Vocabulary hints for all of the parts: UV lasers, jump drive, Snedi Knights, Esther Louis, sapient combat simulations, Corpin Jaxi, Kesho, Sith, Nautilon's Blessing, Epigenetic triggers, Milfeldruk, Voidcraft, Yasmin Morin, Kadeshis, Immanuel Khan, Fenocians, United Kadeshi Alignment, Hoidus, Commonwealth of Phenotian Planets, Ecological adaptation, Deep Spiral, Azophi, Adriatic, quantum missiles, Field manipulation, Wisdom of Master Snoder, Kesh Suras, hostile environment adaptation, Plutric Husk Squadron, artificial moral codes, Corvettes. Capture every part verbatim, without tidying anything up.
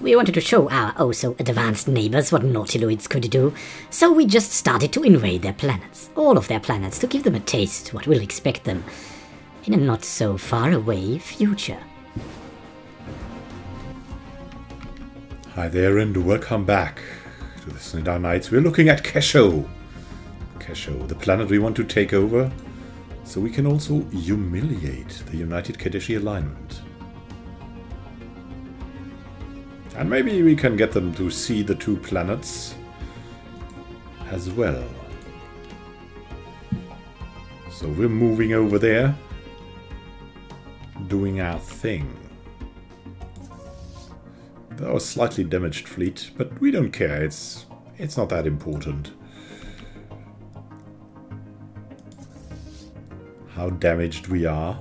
We wanted to show our oh-so-advanced neighbors what Nautiloids could do, so we just started to invade their planets, all of their planets, to give them a taste what will expect them in a not-so-far-away future. Hi there, and welcome back to the Snedi Knights. We're looking at Kesho. Kesho, the planet we want to take over, so we can also humiliate the United Kadeshi Alignment. And maybe we can get them to see the two planets as well. So we're moving over there, doing our thing. Our slightly damaged fleet, but we don't care, it's, it's not that important. How damaged we are.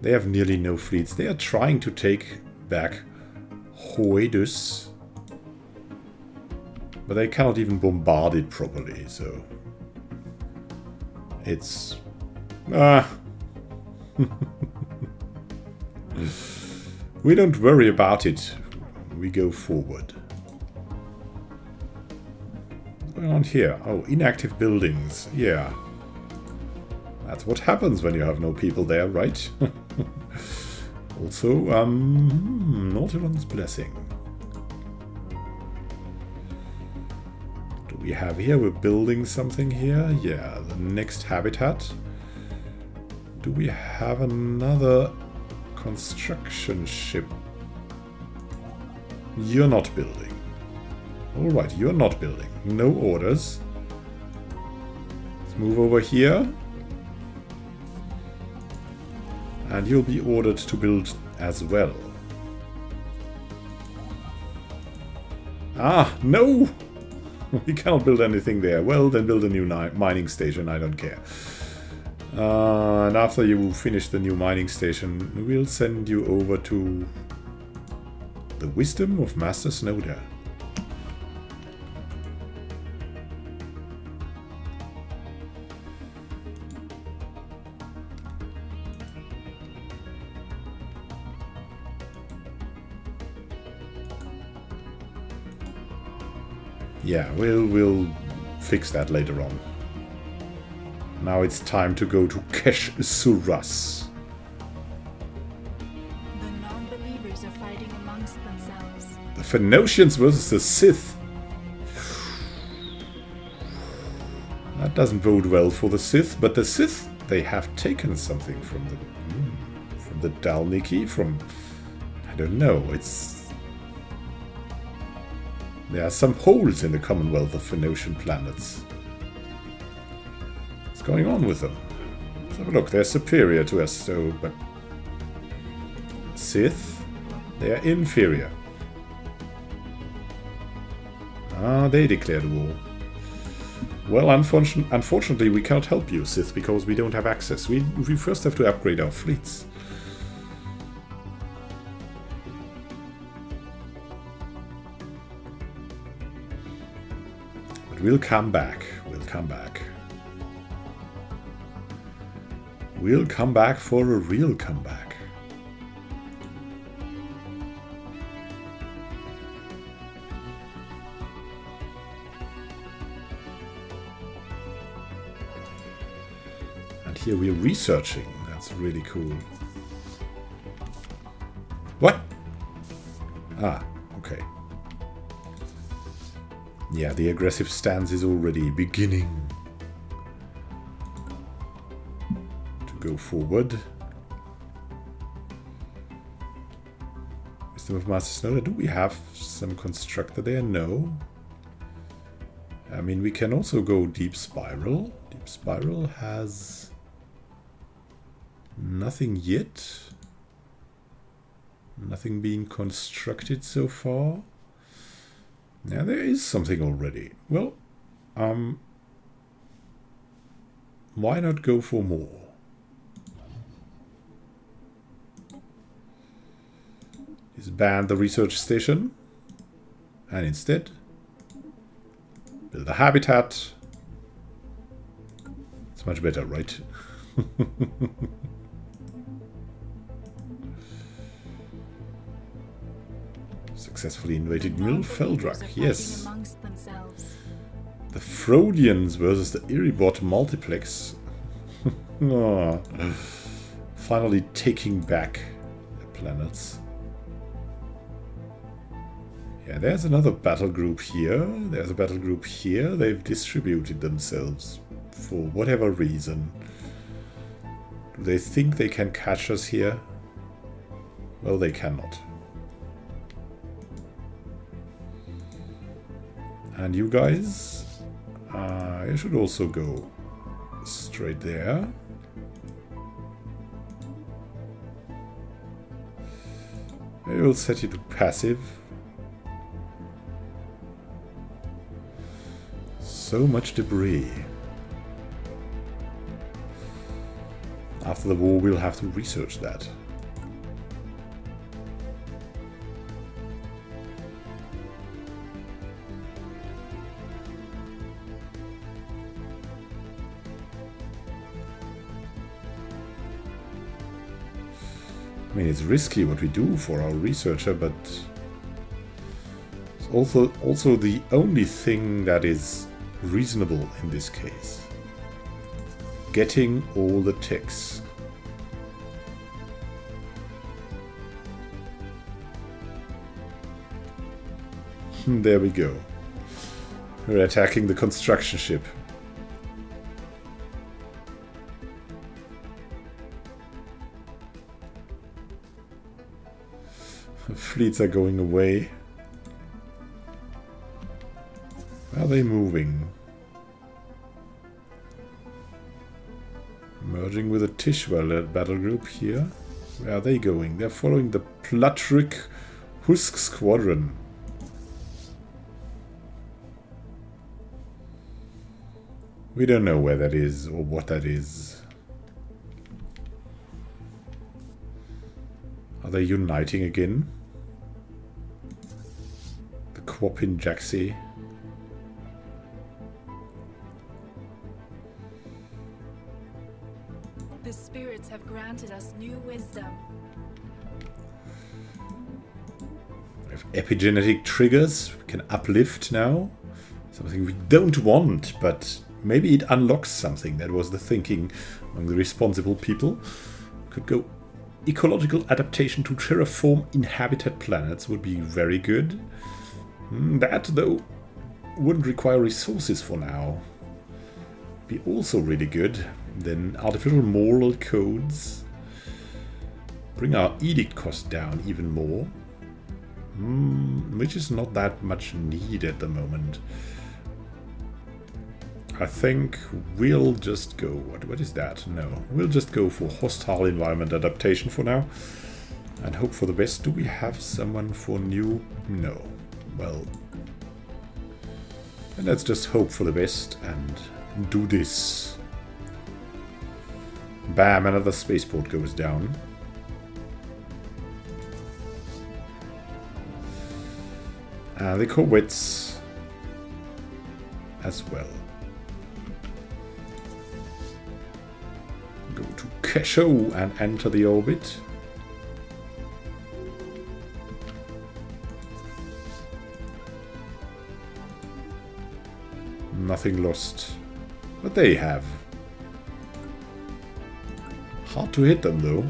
They have nearly no fleets. They are trying to take back Hoidus, but they cannot even bombard it properly, so it's ah. We don't worry about it. We go forward. What's going on here? Oh, inactive buildings. Yeah, that's what happens when you have no people there, right? Also, um, Nautilon's Blessing. What do we have here? We're building something here. Yeah, the next habitat. Do we have another construction ship? You're not building. Alright, you're not building. No orders. Let's move over here. And you'll be ordered to build as well. Ah, no! We cannot build anything there. Well, then build a new mining station. I don't care. Uh, and after you finish the new mining station, we'll send you over to the Wisdom of Master Snoder. Yeah, we'll, we'll fix that later on. Now it's time to go to Kesh Suras. The non-believers are fighting amongst themselves. The Fenocians versus the Sith. That doesn't bode well for the Sith, but the Sith, they have taken something from the mm, from the Dalniki, from I don't know. It's there are some holes in the Commonwealth of Phenotian Planets. Going on with them? Let's have a look. They're superior to us, so but Sith, they are inferior. Ah, they declared war. Well, unfortunate, unfortunately, we cannot help you, Sith, because we don't have access. We we first have to upgrade our fleets. But we'll come back. We'll come back. We'll come back for a real comeback. And here we're researching. That's really cool. What? Ah, okay. Yeah, the aggressive stance is already beginning. Go forward. Wisdom of Master Snoder. Do we have some constructor there? No. I mean, we can also go Deep Spiral. Deep Spiral has nothing yet. Nothing being constructed so far. Now there is something already. Well, um, why not go for more? Disband the research station and instead build a habitat. It's much better, right? Successfully invaded Milfeldruk, yes. The Freudians versus the Iribot Multiplex. Oh. Finally taking back the planets. Yeah, there's another battle group here. There's a battle group here. They've distributed themselves for whatever reason. Do they think they can catch us here? Well, they cannot. And you guys, uh, you should also go straight there. Maybe we'll set you to passive. So much debris. After the war, we'll have to research that. I mean, it's risky what we do for our researcher, but it's also also the only thing that is reasonable in this case. Getting all the ticks. There we go. We're attacking the construction ship. Fleets are going away. Are they moving? Merging with a Tishwa battle group here. Where are they going? They're following the Plutric Husk Squadron. We don't know where that is or what that is. Are they uniting again? Corpin Jaxi. The spirits have granted us new wisdom. We have epigenetic triggers. We can uplift now. Something we don't want, but maybe it unlocks something. That was the thinking among the responsible people. Could go. Ecological adaptation to terraform inhabited planets would be very good. That, though, wouldn't require resources for now. Be also really good. Then artificial moral codes. Bring our edict cost down even more. Mm, which is not that much need at the moment. I think we'll just go... What, what is that? No. We'll just go for hostile environment adaptation for now. And hope for the best. Do we have someone for new? No. Well, and let's just hope for the best and do this. Bam, another spaceport goes down. And the Corvettes as well. Go to Kesho and enter the orbit. Nothing lost, but they have. Hard to hit them though.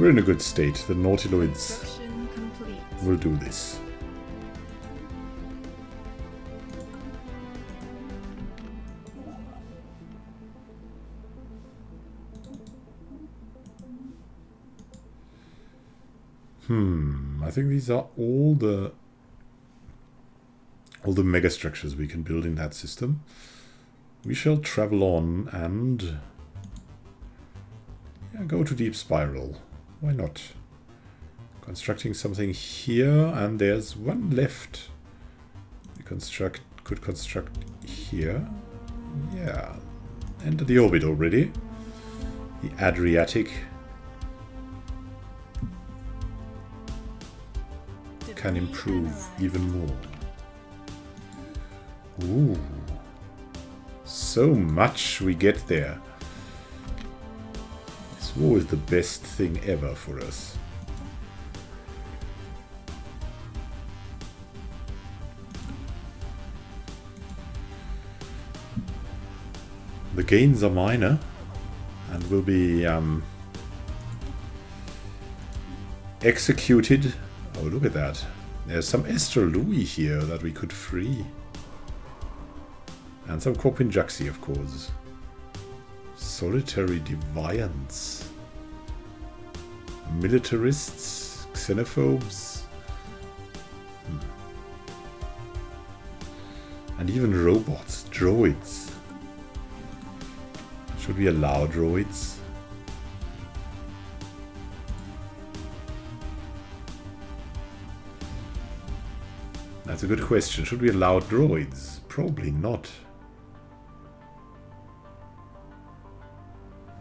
We're in a good state. The Nautiloids will do this. Hmm. I think these are all the all the mega structures we can build in that system. We shall travel on and yeah, go to Deep Spiral. Why not? Constructing something here, and there's one left. We construct could construct here. Yeah, End of the orbit already. The Adriatic. Can improve even more. Ooh. So much we get there. This war is the best thing ever for us. The gains are minor and will be um, executed. Oh, look at that. There's some Esther Louis here that we could free. And some Corpin Jaxi, of course. Solitary deviance. Militarists, xenophobes. Hmm. And even robots, droids. Should we allow droids? That's a good question. Should we allow droids? Probably not.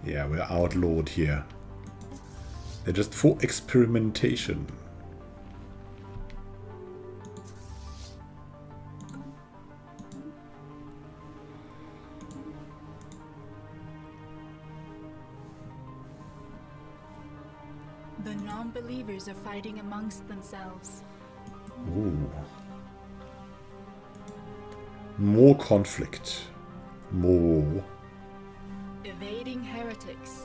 Yeah, we're outlawed here. They're just for experimentation. The non-believers are fighting amongst themselves. Ooh. More conflict. More. Evading heretics.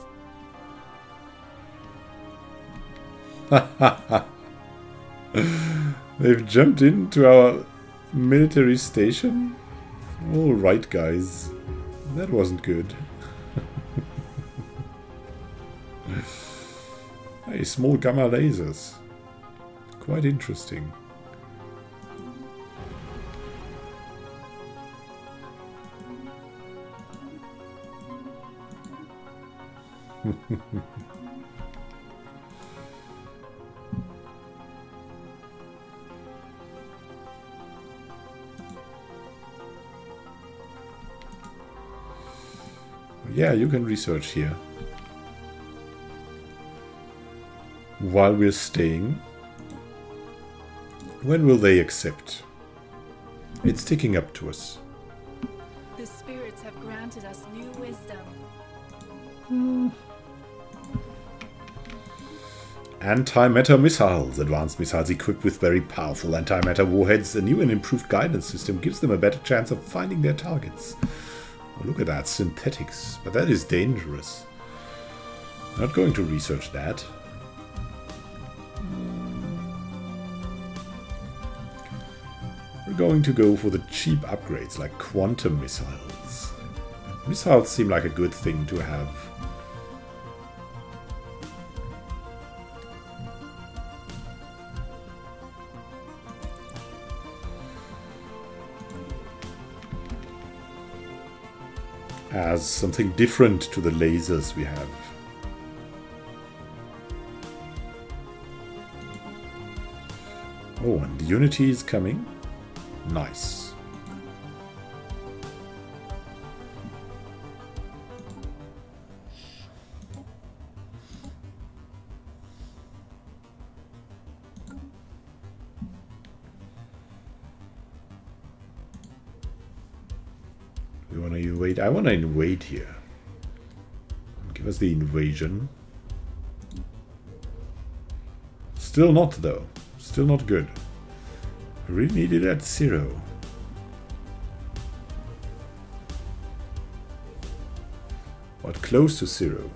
They've jumped into our military station? Alright, guys. That wasn't good. Hey, small gamma lasers. Quite interesting. Yeah, you can research here while we're staying. When will they accept? It's ticking up to us. The spirits have granted us new wisdom. Hmm. Anti-matter missiles. Advanced missiles equipped with very powerful anti-matter warheads. A new and improved guidance system gives them a better chance of finding their targets. Oh, look at that. Synthetics. But that is dangerous. Not going to research that. We're going to go for the cheap upgrades like quantum missiles. Missiles seem like a good thing to have. As something different to the lasers we have. Oh, and Unity is coming. Nice. I want to invade here. Give us the invasion. Still not, though. Still not good. I really need it at zero. But close to zero.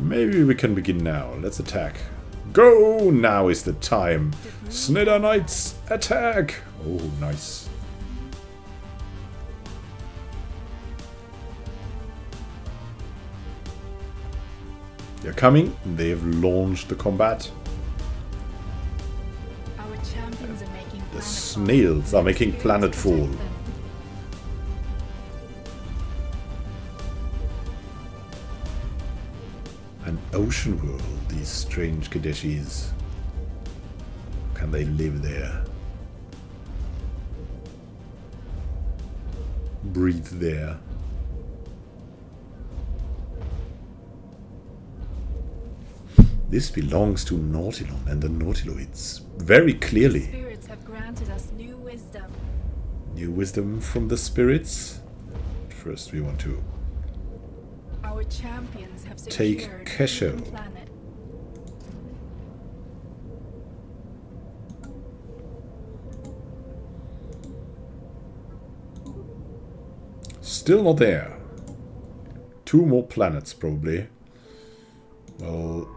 Maybe we can begin now. Let's attack. Go! Now is the time. Snedi Knights, attack! Oh, nice. They're coming. They've launched the combat. Our champions are making the snails are making planetfall. An ocean world. These strange Kadeshis. Can they live there? breathe there. This belongs to Nautilon and the Nautiloids, very clearly. The spirits have granted us new wisdom. New wisdom from the spirits? First we want to Our champions have take Kesho. Still not there. Two more planets probably. Well,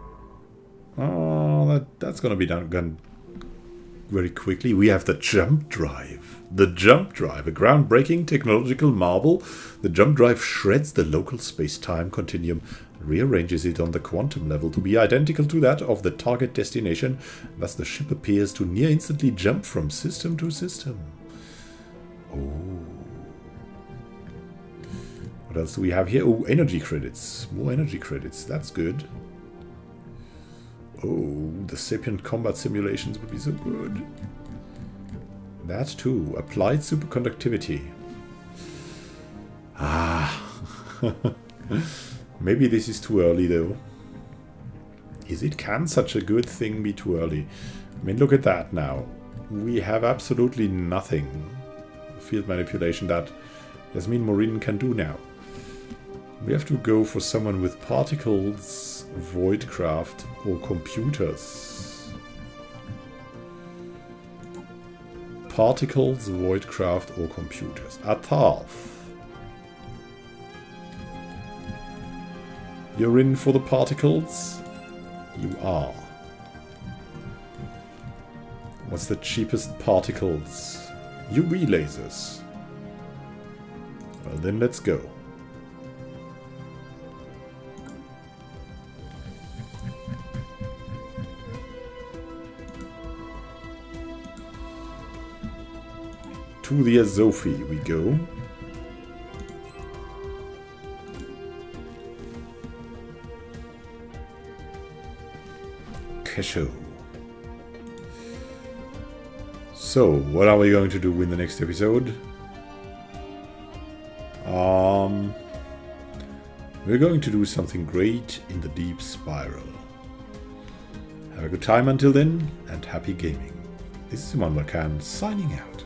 oh, that, that's gonna be done, done very quickly. We have the jump drive. The jump drive, a groundbreaking technological marvel. The jump drive shreds the local space-time continuum, rearranges it on the quantum level to be identical to that of the target destination. Thus the ship appears to near instantly jump from system to system. Oh. What else do we have here? Oh, energy credits. More energy credits. That's good. Oh, the sapient combat simulations would be so good. That too. Applied superconductivity. Ah. Maybe this is too early though. Is it? Can such a good thing be too early? I mean, look at that now. We have absolutely nothing. Field manipulation that Yasmin Morin can do now. We have to go for someone with particles, voidcraft, or computers. Particles, voidcraft, or computers. Atarf. You're in for the particles? You are. What's the cheapest particles? U V lasers. Well then, let's go. To the Azophi we go. Kesho. So, what are we going to do in the next episode? Um, we're going to do something great in the Deep Spiral. Have a good time until then, and happy gaming. This is Immanuel Khan signing out.